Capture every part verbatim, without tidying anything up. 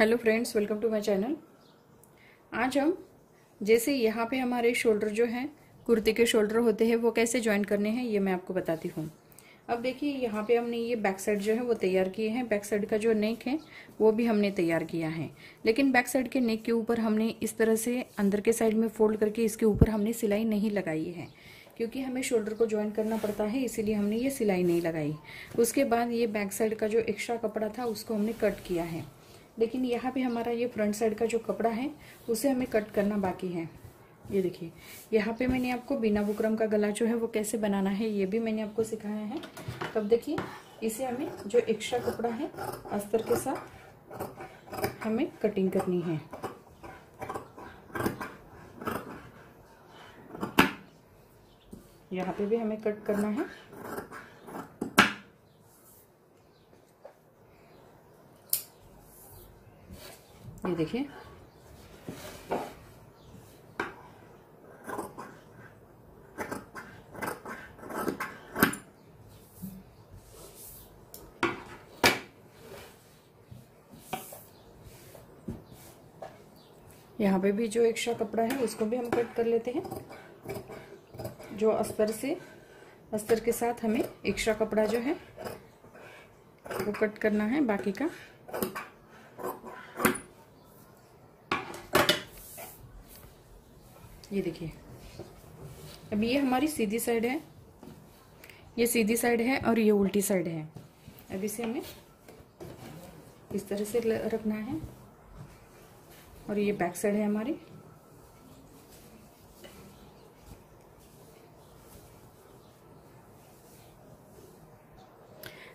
Hello friends, welcome to my channel. आज हम जैसे यहाँ पे हमारे शोल्डर जो हैं, कुर्ते के शोल्डर होते हैं, वो कैसे ज्वाइन करने हैं ये मैं आपको बताती हूँ। अब देखिए यहाँ पे हमने ये बैक साइड जो है वो तैयार किए हैं। बैक साइड का जो नेक है वो भी हमने तैयार किया है, लेकिन बैक साइड के नेक के ऊपर हमने इस तरह से अंदर के साइड में फोल्ड करके इसके ऊपर हमने सिलाई नहीं लगाई है, क्योंकि हमें शोल्डर को ज्वाइन करना पड़ता है, इसीलिए हमने ये सिलाई नहीं लगाई। उसके बाद ये बैक साइड का जो एक्स्ट्रा कपड़ा था उसको हमने कट किया है, लेकिन यहाँ पे हमारा ये फ्रंट साइड का जो कपड़ा है उसे हमें कट करना बाकी है। ये देखिए यहाँ पे मैंने आपको बिना बुकरम का गला जो है वो कैसे बनाना है ये भी मैंने आपको सिखाया है। तब देखिए इसे हमें जो एक्स्ट्रा कपड़ा है अस्तर के साथ हमें कटिंग करनी है। यहाँ पे भी हमें कट करना है। ये देखिए यहाँ पे भी जो एक्स्ट्रा कपड़ा है उसको भी हम कट कर लेते हैं। जो अस्तर से अस्तर के साथ हमें एक्स्ट्रा कपड़ा जो है वो कट करना है बाकी का। ये देखिए अब ये हमारी सीधी साइड है, ये सीधी साइड है और ये उल्टी साइड है। अब इसे हमें इस तरह से रखना है और ये बैक साइड है हमारी।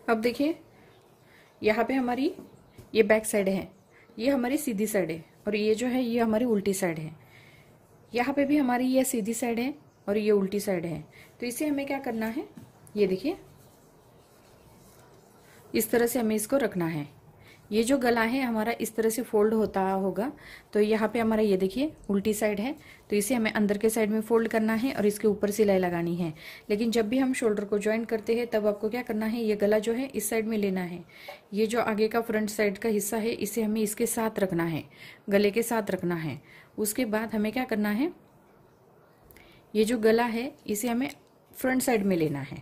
अब देखिए यहाँ पे हमारी ये बैक साइड है, ये हमारी सीधी साइड है, और ये जो है ये हमारी उल्टी साइड है। यहाँ पे भी हमारी ये सीधी साइड है और ये उल्टी साइड है, तो इसे हमें क्या करना है, ये देखिए इस तरह से हमें इसको रखना है। ये जो गला है हमारा इस तरह से फोल्ड होता होगा, तो यहाँ पे हमारा ये देखिए उल्टी साइड है, तो इसे हमें अंदर के साइड में फोल्ड करना है और इसके ऊपर सिलाई लगानी है। लेकिन जब भी हम शोल्डर को ज्वाइन करते हैं तब आपको क्या करना है, ये गला जो है इस साइड में लेना है। ये जो आगे का फ्रंट साइड का हिस्सा है इसे हमें इसके साथ रखना है, गले के साथ रखना है। उसके बाद हमें क्या करना है, ये जो गला है इसे हमें फ्रंट साइड में लेना है।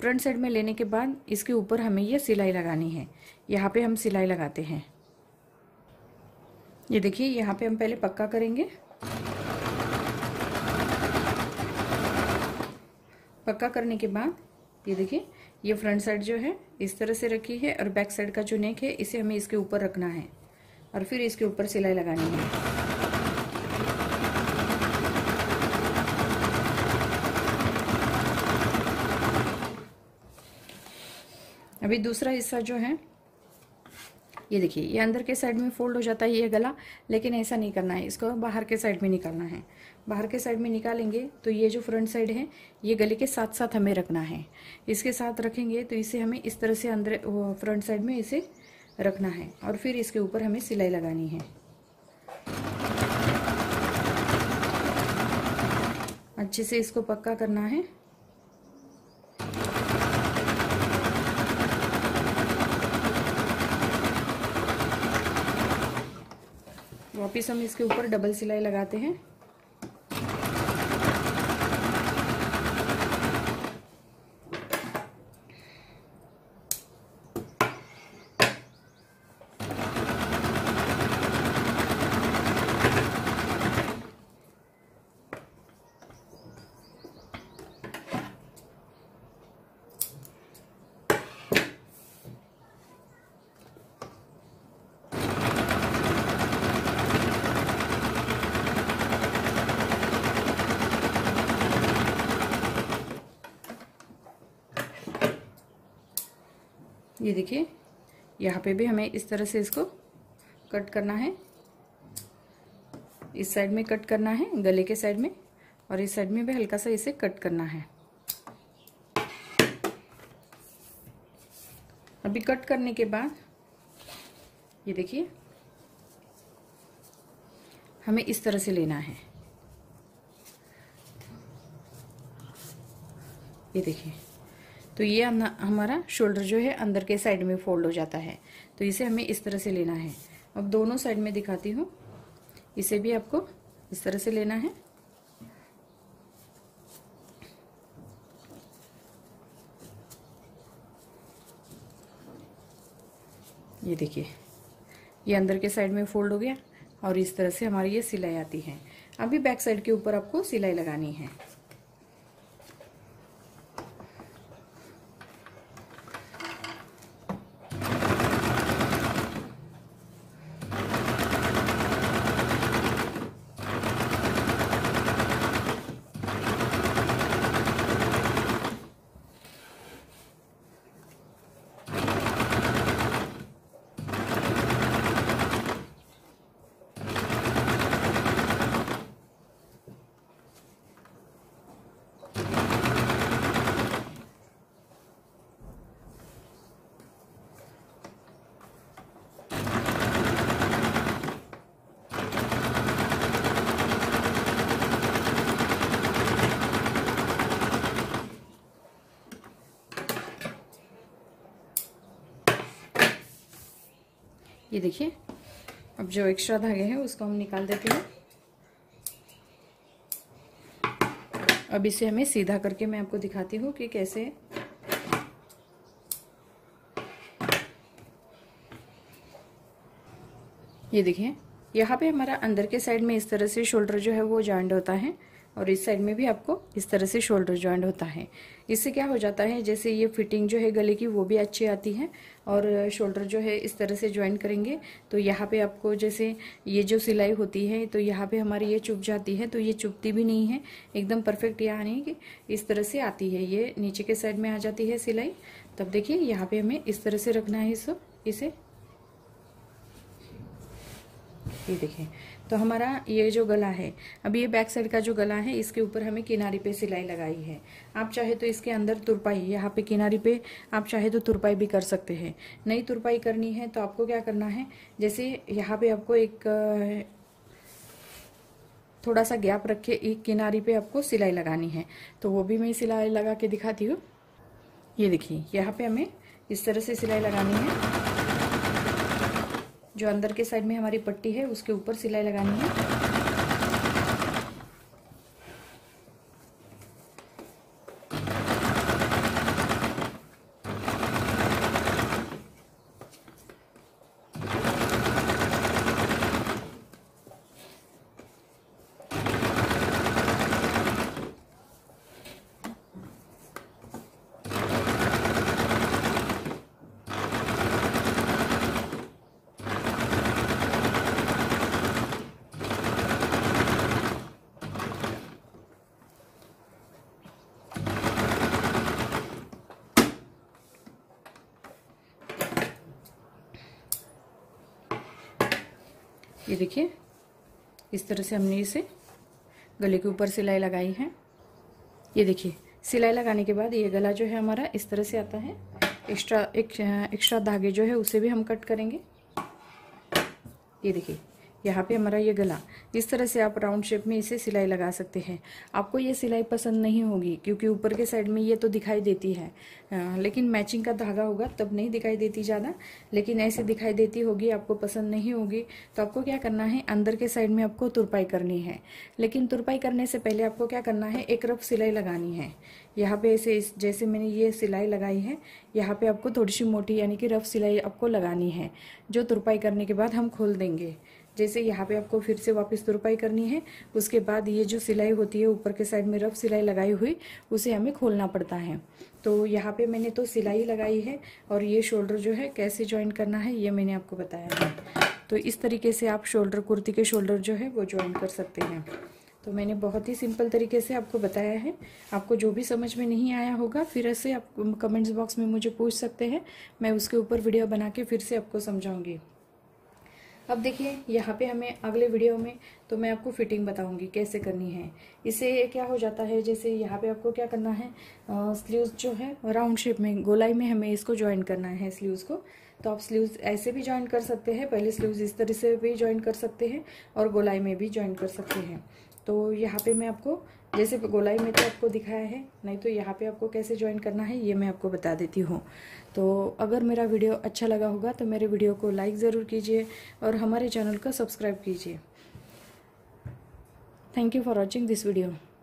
फ्रंट साइड में लेने के बाद इसके ऊपर हमें ये सिलाई लगानी है। यहाँ पे हम सिलाई लगाते हैं। ये देखिए यहाँ पे हम पहले पक्का करेंगे। पक्का करने के बाद ये देखिए ये फ्रंट साइड जो है इस तरह से रखी है और बैक साइड का जो नेक है इसे हमें इसके ऊपर रखना है और फिर इसके ऊपर सिलाई लगानी है। अभी दूसरा हिस्सा जो है ये देखिए ये अंदर के साइड में फोल्ड हो जाता है ये गला, लेकिन ऐसा नहीं करना है, इसको बाहर के साइड में निकालना है। बाहर के साइड में निकालेंगे तो ये जो फ्रंट साइड है ये गले के साथ साथ हमें रखना है। इसके साथ रखेंगे तो इसे हमें इस तरह से अंदर फ्रंट साइड में इसे रखना है और फिर इसके ऊपर हमें सिलाई लगानी है। अच्छे से इसको पक्का करना है। वापिस हम इसके ऊपर डबल सिलाई लगाते हैं। ये देखिए यहाँ पे भी हमें इस तरह से इसको कट करना है। इस साइड में कट करना है गले के साइड में, और इस साइड में भी हल्का सा इसे कट करना है। अभी कट करने के बाद ये देखिए हमें इस तरह से लेना है। ये देखिए तो ये हमारा शोल्डर जो है अंदर के साइड में फोल्ड हो जाता है, तो इसे हमें इस तरह से लेना है। अब दोनों साइड में दिखाती हूँ। इसे भी आपको इस तरह से लेना है। ये देखिए, ये अंदर के साइड में फोल्ड हो गया और इस तरह से हमारी ये सिलाई आती है। अभी बैक साइड के ऊपर आपको सिलाई लगानी है। ये देखिए, अब जो एक्स्ट्रा धागे हैं उसको हम निकाल देते हैं। अब इसे हमें सीधा करके मैं आपको दिखाती हूँ कि कैसे ये देखिए। यहाँ पे हमारा अंदर के साइड में इस तरह से शोल्डर जो है वो जॉइंट होता है और इस साइड में भी आपको इस तरह से शोल्डर जॉइंट होता है। इससे क्या हो जाता है, जैसे ये फिटिंग जो है गले की वो भी अच्छी आती है और शोल्डर जो है इस तरह से जॉइंट करेंगे तो यहाँ पे आपको जैसे ये जो सिलाई होती है तो यहाँ पे हमारी ये चुभ जाती है, तो ये चुभती भी नहीं है, एकदम परफेक्ट यहाँ नहीं कि इस तरह से आती है। ये नीचे के साइड में आ जाती है सिलाई। तब देखिए यहाँ पर हमें इस तरह से रखना है इसको, इसे ये देखिए। तो हमारा ये जो गला है, अब ये बैक साइड का जो गला है इसके ऊपर हमें किनारी पे सिलाई लगाई है। आप चाहे तो इसके अंदर तुरपाई, यहाँ पे किनारी पे आप चाहे तो तुरपाई भी कर सकते हैं। नहीं तुरपाई करनी है तो आपको क्या करना है, जैसे यहाँ पे आपको एक थोड़ा सा गैप रख के एक किनारी पे आपको सिलाई लगानी है। तो वो भी मैं सिलाई लगा के दिखाती हूँ। ये देखिए, यहाँ पर हमें इस तरह से सिलाई लगानी है। जो अंदर के साइड में हमारी पट्टी है उसके ऊपर सिलाई लगानी है। ये देखिए, इस तरह से हमने इसे गले के ऊपर सिलाई लगाई है। ये देखिए, सिलाई लगाने के बाद ये गला जो है हमारा इस तरह से आता है। एक्स्ट्रा एक एक्स्ट्रा धागे जो है उसे भी हम कट करेंगे। ये देखिए, यहाँ पे हमारा ये गला, इस तरह से आप राउंड शेप में इसे सिलाई लगा सकते हैं। आपको ये सिलाई पसंद नहीं होगी क्योंकि ऊपर के साइड में ये तो दिखाई देती है, आ, लेकिन मैचिंग का धागा होगा तब नहीं दिखाई देती ज़्यादा, लेकिन ऐसे दिखाई देती होगी, आपको पसंद नहीं होगी। तो आपको क्या करना है, अंदर के साइड में आपको तुरपाई करनी है। लेकिन तुरपाई करने से पहले आपको क्या करना है, एक रफ सिलाई लगानी है। यहाँ पे ऐसे जैसे मैंने ये सिलाई लगाई है, यहाँ पे आपको थोड़ी सी मोटी यानी कि रफ सिलाई आपको लगानी है, जो तुरपाई करने के बाद हम खोल देंगे। जैसे यहाँ पे आपको फिर से वापस तुरपाई करनी है। उसके बाद ये जो सिलाई होती है ऊपर के साइड में रफ सिलाई लगाई हुई, उसे हमें खोलना पड़ता है। तो यहाँ पे मैंने तो सिलाई लगाई है और ये शोल्डर जो है कैसे ज्वाइन करना है ये मैंने आपको बताया है। तो इस तरीके से आप शोल्डर, कुर्ती के शोल्डर जो है वो ज्वाइन कर सकते हैं। तो मैंने बहुत ही सिंपल तरीके से आपको बताया है। आपको जो भी समझ में नहीं आया होगा फिर से आप कमेंट्स बॉक्स में मुझे पूछ सकते हैं, मैं उसके ऊपर वीडियो बना के फिर से आपको समझाऊंगी। अब देखिए, यहाँ पे हमें अगले वीडियो में तो मैं आपको फिटिंग बताऊंगी कैसे करनी है। इससे क्या हो जाता है, जैसे यहाँ पे आपको क्या करना है, स्लीव्स जो है राउंड शेप में, गोलाई में हमें इसको ज्वाइन करना है स्लीव्स को। तो आप स्लीव्स ऐसे भी ज्वाइन कर सकते हैं, पहले स्लीव्स इस तरह से भी ज्वाइन कर सकते हैं और गोलाई में भी ज्वाइन कर सकते हैं। तो यहाँ पे मैं आपको जैसे गोलाई में तो आपको दिखाया है, नहीं तो यहाँ पे आपको कैसे ज्वाइन करना है ये मैं आपको बता देती हूँ। तो अगर मेरा वीडियो अच्छा लगा होगा तो मेरे वीडियो को लाइक ज़रूर कीजिए और हमारे चैनल को सब्सक्राइब कीजिए। Thank you for watching this video.